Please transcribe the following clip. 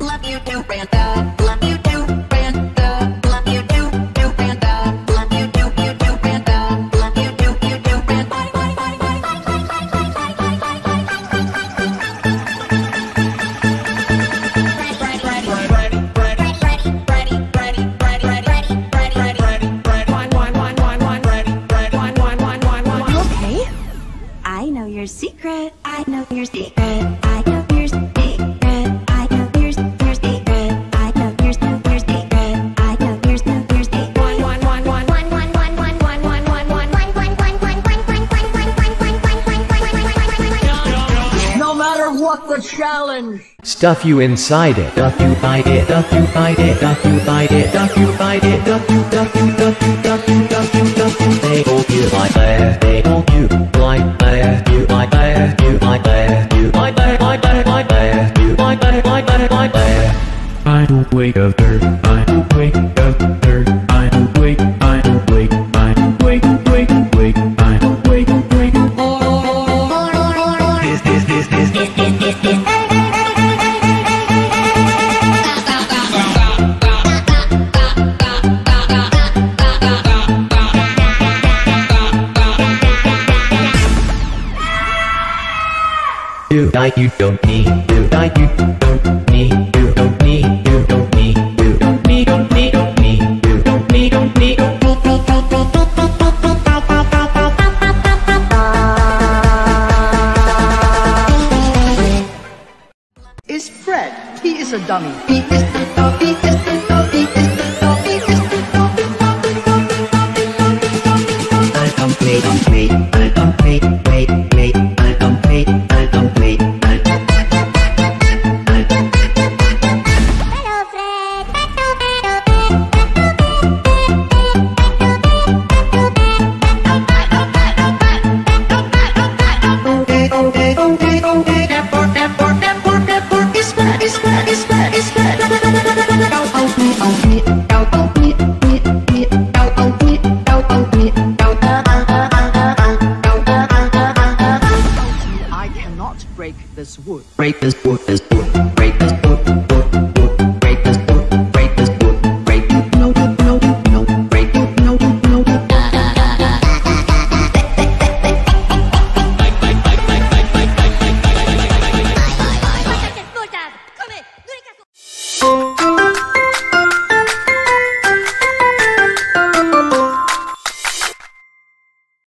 Love you too, Randa. Love you too, Randa. Love you too, Randa. Love you too, Randa. Love you too, Randa. Okay, I know your secret. I know your secret. I know your secret. Challenge. Stuff you inside it. Duff you bite it. Duff you bite it. Duff you bite it. Duff you bite it. Duff you. Duff you. Duff you. Duff you. Duff you. Duff you. They hold you like that. They hold you like that. You like that. You like that. You like that. Like that. Like that. You like that. Like that. Like that. I don't wake up dirt. I don't wake up dirt. I don't wake. I don't wake. I don't wake. Wake. Wake. I don't wake. Wake. You don't need, you don't need.